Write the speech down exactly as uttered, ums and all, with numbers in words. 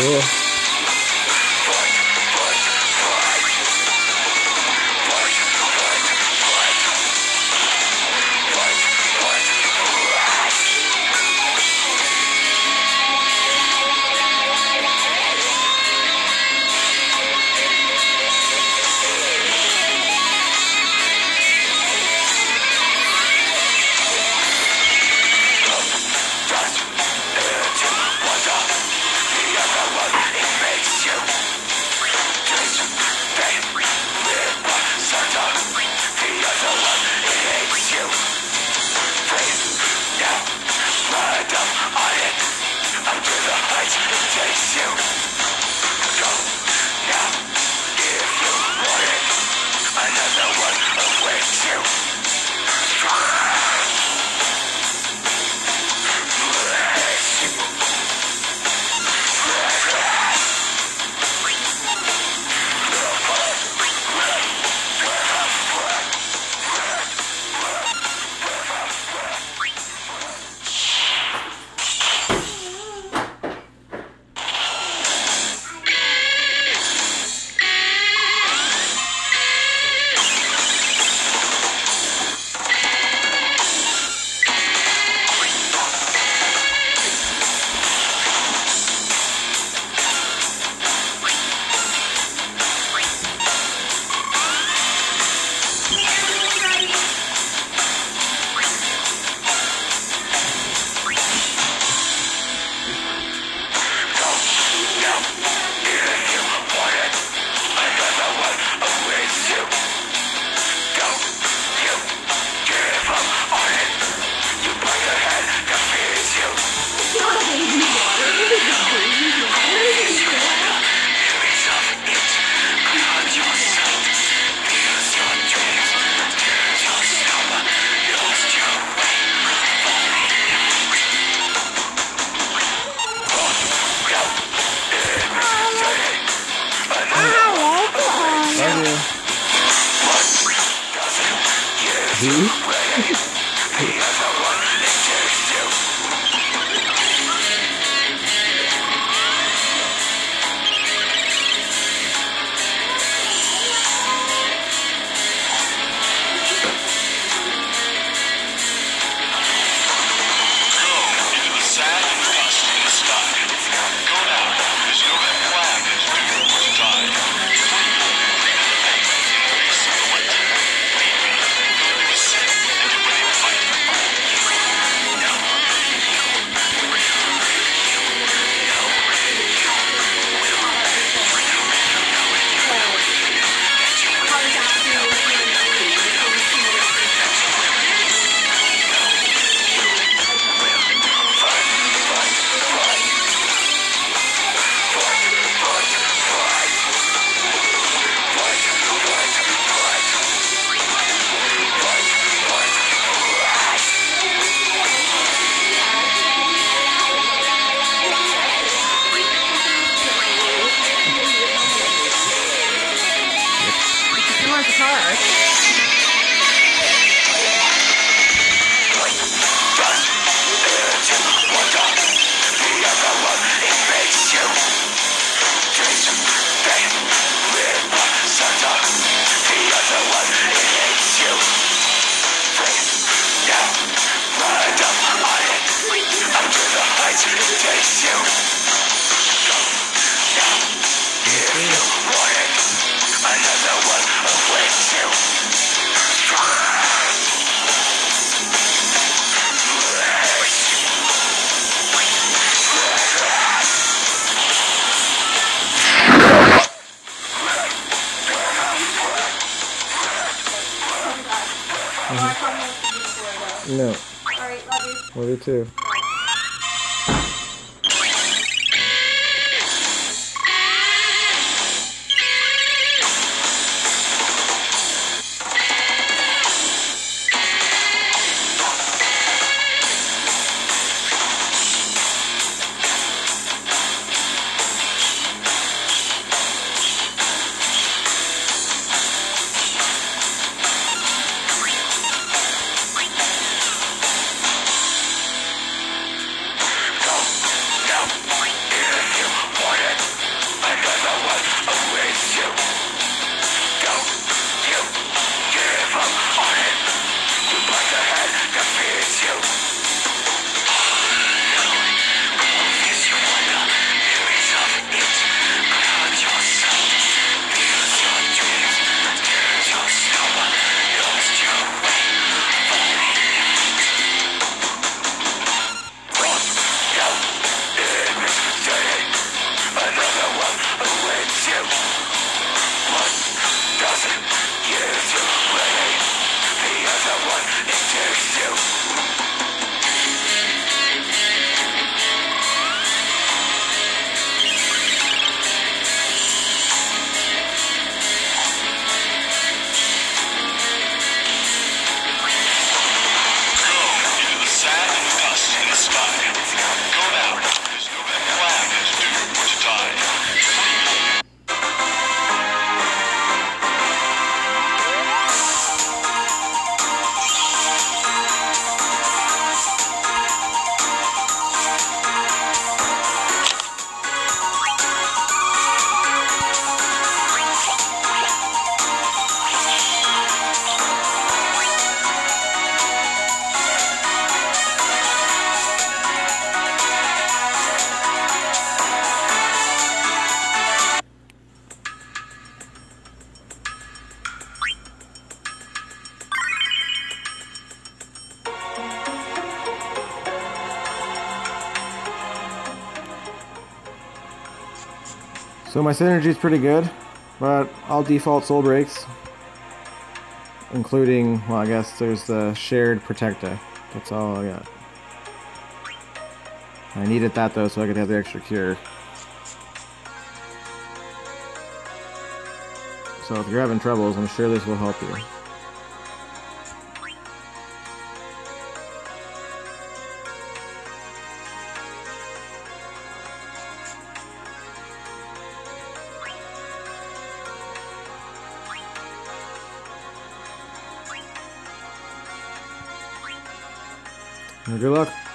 sure. No. Alright, love you. Love you too. So my synergy is pretty good, but I'll default soul breaks, including, well, I guess there's the shared Protectga. That's all I got. I needed that though so I could have the extra cure. So if you're having troubles, I'm sure this will help you. Good luck.